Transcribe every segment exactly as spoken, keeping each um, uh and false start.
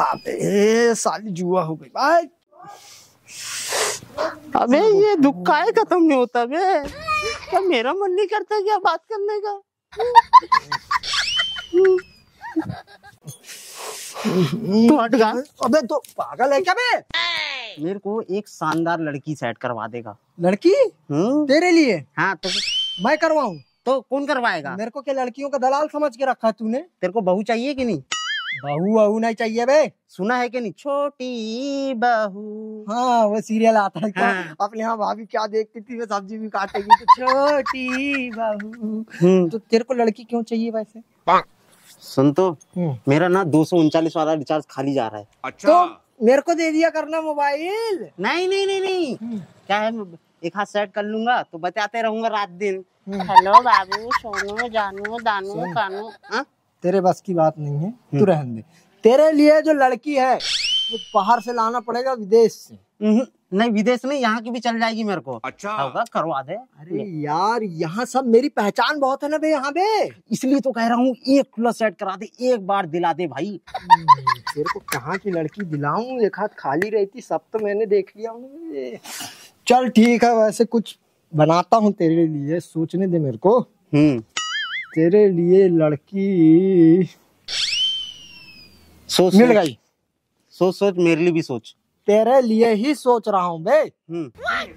अबे साली जुआ हो गई भाई। अबे ये दुख काहे खत्म नहीं होता बे, क्या मेरा मन नहीं करता क्या बात करने का? तो हट गा। अबे तो पागल है क्या बे? मेरे को एक शानदार लड़की सेट करवा देगा। लड़की तेरे लिए? हाँ तो मैं करवाऊं? तो कौन करवाएगा? मेरे को क्या लड़कियों का दलाल समझ के रखा तूने? तेरे को बहू चाहिए कि नहीं? बहू बहू नहीं चाहिए बे। सुना है कि नहीं छोटी बहू? हाँ वो सीरियल आता है क्या? हाँ। अपने यहाँ भाभी क्या देखती थी, मैं सब्जी भी काटेगी तो छोटी बहू। तो तेरे को लड़की क्यों चाहिए वैसे? सुन तो मेरा ना दो सौ उनचालीस वाला रिचार्ज खाली जा रहा है। अच्छा तो मेरे को दे दिया करना मोबाइल। नहीं नहीं नहीं नहीं क्या है, एक हाथ सेट कर लूंगा तो बताते रहूंगा रात दिन। हेलो बाबू, सोनू, जानू, दानू, कानू। हाँ तेरे बस की बात नहीं है, तू रहने दे। तेरे लिए जो लड़की है वो बाहर से लाना पड़ेगा, विदेश से। नहीं विदेश नहीं, यहाँ की भी चल जाएगी मेरे को। अच्छा होगा करवा दे। अरे यार यहाँ सब मेरी पहचान बहुत है ना बे, यहाँ बे इसलिए तो कह रहा हूँ एक खुला सेट करा दे, एक बार दिला दे भाई। तेरे को कहाँ की लड़की दिलाऊं, एक हाथ खाली रहती, सब तो मैंने देख लिया। चल ठीक है, वैसे कुछ बनाता हूँ तेरे लिए, सोचने दे मेरे को। हम्म तेरे लिए लड़की सोच मिल गई। सोच सोच मेरे लिए भी सोच। तेरे लिए ही सोच रहा हूँ बे।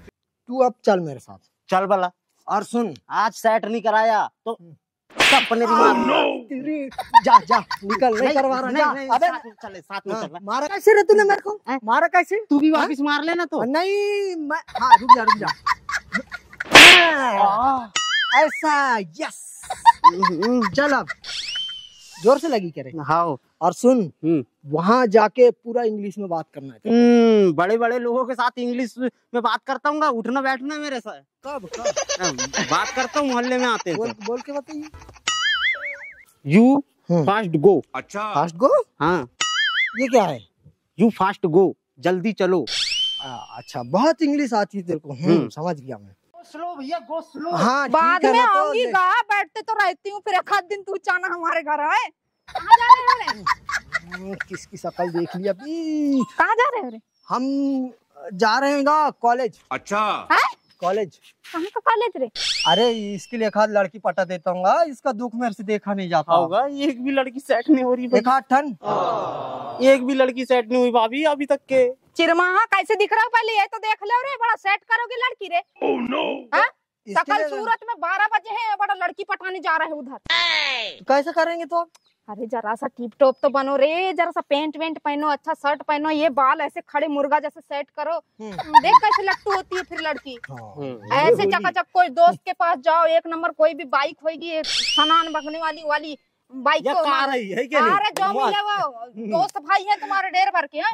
तू अब चल मेरे साथ। चल भला। और सुन आज सेट नहीं कराया तो सपने तेरी जा जा निकल, नहीं करवा रहा। अबे चले साथ में चल। मारा कैसे रे तूने मेरे को? मारा कैसे? तू भी वापस मार लेना तो। नहीं मैं, हाँ रुक जा रुक जा, ऐसा यस। चल अब जोर से लगी करे। हाँ और सुन वहाँ जाके पूरा इंग्लिश में बात करना है। बड़े बड़े लोगों के साथ इंग्लिश में बात करता हूँ, उठना बैठना मेरे साथ। कब कब बात करता हूँ मोहल्ले में आते हैं। बोल, बोल के बताइए। You fast go. अच्छा फास्ट गो? हाँ ये क्या है? यू फास्ट गो, जल्दी चलो। आ, अच्छा बहुत इंग्लिश आती है तेरे को, समझ गया मैं। स्लो भैया गो स्लो। हाँ, बाद में आऊंगी गा, बैठते तो रहती हूँ, फिर एक आध दिन तू जाना हमारे घर आए। कहाँ जा रहे हो रे? किसकी शकल देख ली अभी? कहाँ जा रहे हो रे? हम जा रहे हैं गा कॉलेज। अच्छा कॉलेज? कहाँ का कॉलेज रे? अरे इसके लिए एक आध लड़की पटा देता हूँ, इसका दुख मेरे से देखा नहीं जाता होगा। एक भी लड़की सेट नहीं हो रही, एक आध ठन एक भी लड़की सेट नहीं हुई भाभी अभी तक के। चिरमाहा कैसे दिख रहा है पहले ये तो देख लो रे, बड़ा सेट करोगे लड़की रे। Oh no. सकल सूरत में बारह बजे है, बड़ा लड़की पटाने जा रहे उधर। कैसे करेंगे तो? अरे जरा सा टिप टॉप तो बनो रे, जरा सा पेंट वेंट पहनो, अच्छा शर्ट पहनो, ये बाल ऐसे खड़े मुर्गा जैसे सेट करो, देख कैसे लट्टू होती है फिर लड़की। ऐसे चकाचक कोई दोस्त के पास जाओ, एक नंबर कोई भी बाइक होगी सनान बगने वाली वाली बाइक को रही है क्या? अरे जो मिले वो दोस्त भाई है तुम्हारे डेर भर के हैं,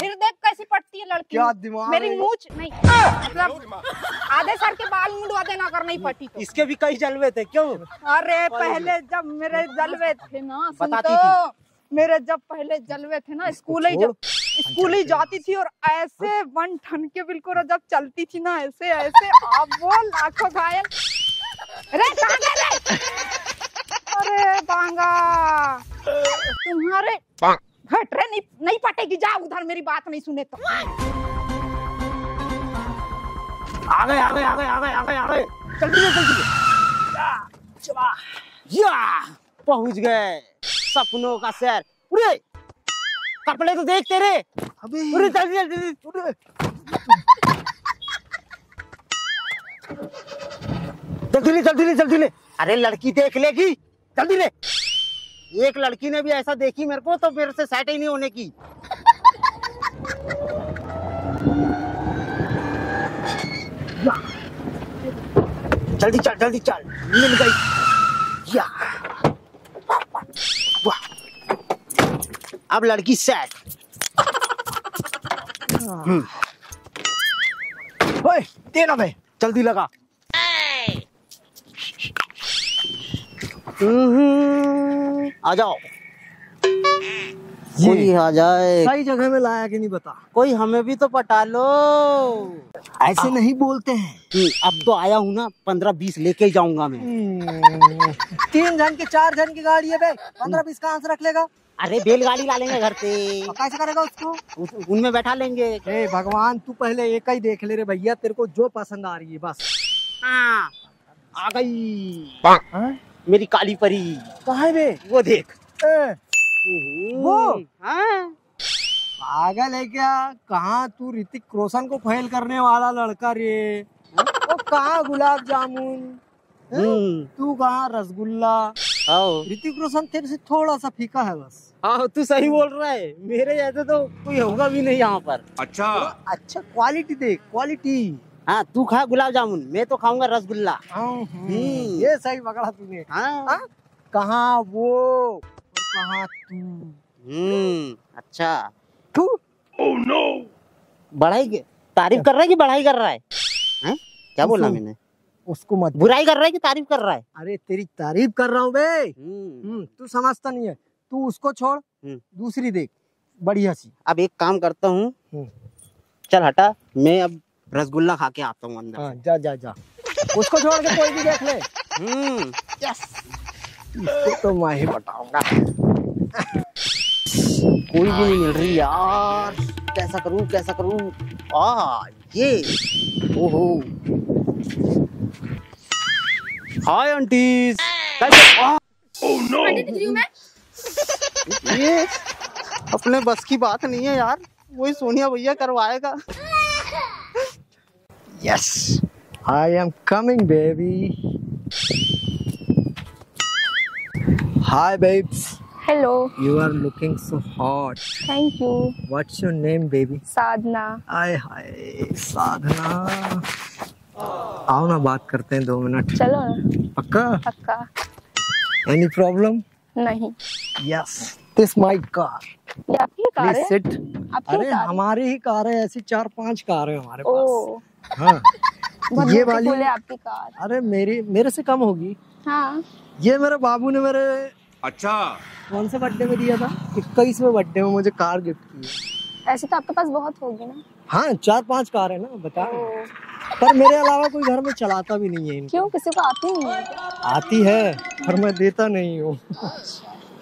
फिर देख कैसी पड़ती है लड़की। क्या दिमाग, मेरी मूछ नहीं मतलब आधे सर के बाल मुंडवा देना अगर नहीं पटी तो। इसके भी कई जलवे थे क्यों? अरे पहले जब मेरे जलवे थे ना, बताती थी मेरे जब पहले जलवे थे ना, स्कूल ही स्कूल ही जाती थी और ऐसे वन ठन के बिल्कुल जब चलती थी ना ऐसे ऐसे, अब वो लाखों घायल। अरे बांगा तुम्हारे घटरे नहीं नहीं पटेगी, जा उधर, मेरी बात नहीं सुने तो। आ गए आ गए आ गए आ गए आ गए आ गए, जल्दी जल्दी चला। या पहुंच गए सपनों का शहर। पूरे कपड़े तो देख तेरे, पूरे जल्दी जल्दी जल्दी ले जल्दी ले जल्दी ले। अरे लड़की देख लेगी, जल्दी ले। एक लड़की ने भी ऐसा देखी मेरे को तो मेरे से सेट ही नहीं होने की। जल्दी चल जल्दी चल, मिल गई। या अब लड़की सेट। ओए तेरा भाई जल्दी लगा। आ जाओ। ये आ जाए। सही जगह में लाया कि नहीं बता, कोई हमें भी तो पटा लो। ऐसे नहीं बोलते हैं कि अब तो आया हूँ ना, पंद्रह बीस लेके जाऊंगा मैं। तीन जन के चार जन की गाड़ी है बे, पंद्रह बीस कहाँ से रख लेगा? अरे बैलगाड़ी ला लेंगे घर पे। कैसे करेगा उसको? उस, उनमें बैठा लेंगे। ए भगवान, तू पहले एक ही देख ले रे भैया, तेरे को जो पसंद आ रही है बस। आ, आ गई आ? मेरी काली परी। कहाँ है बे? वो देख। ए, वो हाँ? पागल है क्या? कहाँ तू ऋतिक रोशन को फेल करने वाला लड़का रे। वो कहाँ गुलाब जामुन, तू कहाँ रसगुल्ला। ऋतिक रोशन तेरे से थोड़ा सा फीका है बस। हाँ तू सही बोल रहा है, मेरे जैसे तो कोई होगा भी नहीं यहाँ पर। अच्छा अच्छा क्वालिटी देख, क्वालिटी। हाँ तू खा गुलाब जामुन, मैं तो खाऊंगा रसगुल्ला। ये सही पकड़ा तूने। हाँ कहाँ वो, कहाँ तू। हम्म अच्छा तू। ओह नो, बढ़ाई तारीफ कर रहा है कि बढ़ाई कर रहा है? हैं क्या बोला मैंने? उसको मत, बुराई कर रहा है कि तारीफ कर रहा है? अरे तेरी तारीफ कर रहा हूँ बे। हम्म तू समझता नहीं है, तू उसको छोड़, दूसरी देख बढ़िया सी। अब एक काम करता हूँ, चल हटा, मैं अब रसगुल्ला खा के आता हूँ अंदर। हाँ, जा जा जा, उसको छोड़ के कोई भी देख ले। हम्म यस, इसको तो मैं ही बताऊंगा। कोई भी नहीं मिल रही यार, कैसा करूँ कैसा करूँ। आ ये, ओहो हाय आंटीज। ओह नो, ये अपने बस की बात नहीं है यार, वही सोनिया भैया करवाएगा। Yes I am coming baby. Hi babes. Hello. You are looking so hot. Thank you. What's your name baby? Sadhana. Hi hi Sadhana, आओ ना बात करते हैं दो मिनट। चलो ना। पक्का? पक्का। Any problem? नहीं। Yes this my car. ये आपकी कार है? सिट। अरे हमारी ही कार है, ऐसी चार पांच कार है हमारे पास। हाँ ये वाली आपकी कार? अरे मेरी, मेरे से कम होगी। हाँ ये मेरे बाबू ने मेरे, अच्छा कौन से बर्थडे में दिया था, इक्कीसवें बर्थडे में मुझे कार गिफ्ट की। ऐसे तो आपके पास बहुत होगी ना? हाँ चार पांच कार है ना, बता। पर मेरे अलावा कोई घर में चलाता भी नहीं है इनको। क्यों, किसी को आती नहीं है? आती है पर मैं देता नहीं हूँ।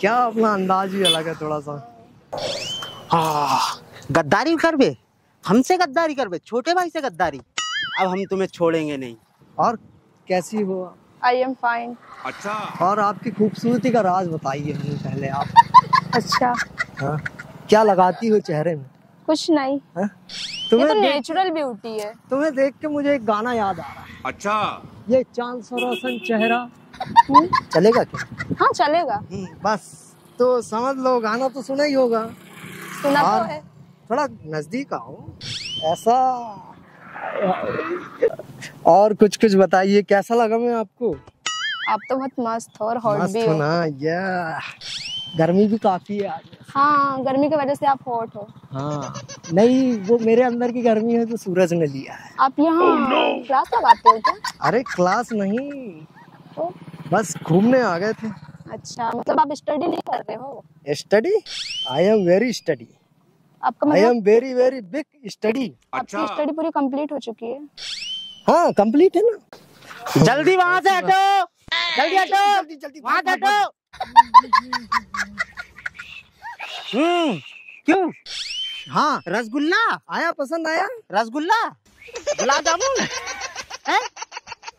क्या अपना अंदाज ही अलग है थोड़ा सा। हाँ गद्दारी कर बे, हमसे गद्दारी कर बे, छोटे भाई से गद्दारी। अब हम तुम्हें छोड़ेंगे नहीं। और कैसी हो? I am fine. अच्छा और आपकी खूबसूरती का राज बताइए हमें पहले आप। अच्छा हाँ क्या लगाती हो चेहरे में? कुछ नहीं। हाँ? तुम्हें ये तो नेचुरल ब्यूटी है। तुम्हें देख के मुझे एक गाना याद आ रहा है। अच्छा ये चांद सा रोशन चेहरा, चलेगा क्या? हाँ चलेगा। बस तो समझ लो गाना तो सुना ही होगा। सुना तो है। थोड़ा नजदीक आओ ऐसा। और कुछ कुछ बताइए, कैसा लगा मैं आपको? आप तो बहुत मस्त हो और हॉट भी हो ना। गर्मी भी काफी है आज। हाँ गर्मी की वजह से आप हॉट हो। हाँ नहीं वो मेरे अंदर की गर्मी है तो सूरज ने लिया है। आप यहाँ oh, no. क्लास लगाते हो क्या? अरे क्लास नहीं तो? बस घूमने आ गए थे। अच्छा मतलब आप स्टडी नहीं कर रहे हो? Study I am very study. आपका I am very very big study. आपकी स्टडी पूरी कंप्लीट हो चुकी है? हाँ कंप्लीट है ना। जल्दी वहाँ से हटो, जल्दी हटो, जल्दी जल्दी वहाँ से हटो। हम्म क्यों? हाँ रसगुल्ला आया, पसंद आया रसगुल्ला, गुलाब जामुन हैं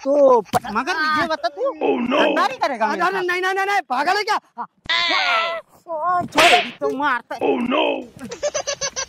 तो। मगर ये बता तू गद्दारी करेगा? नहीं नहीं नहीं नहीं, पागल है क्या? छोड़ तो मारता। Oh no.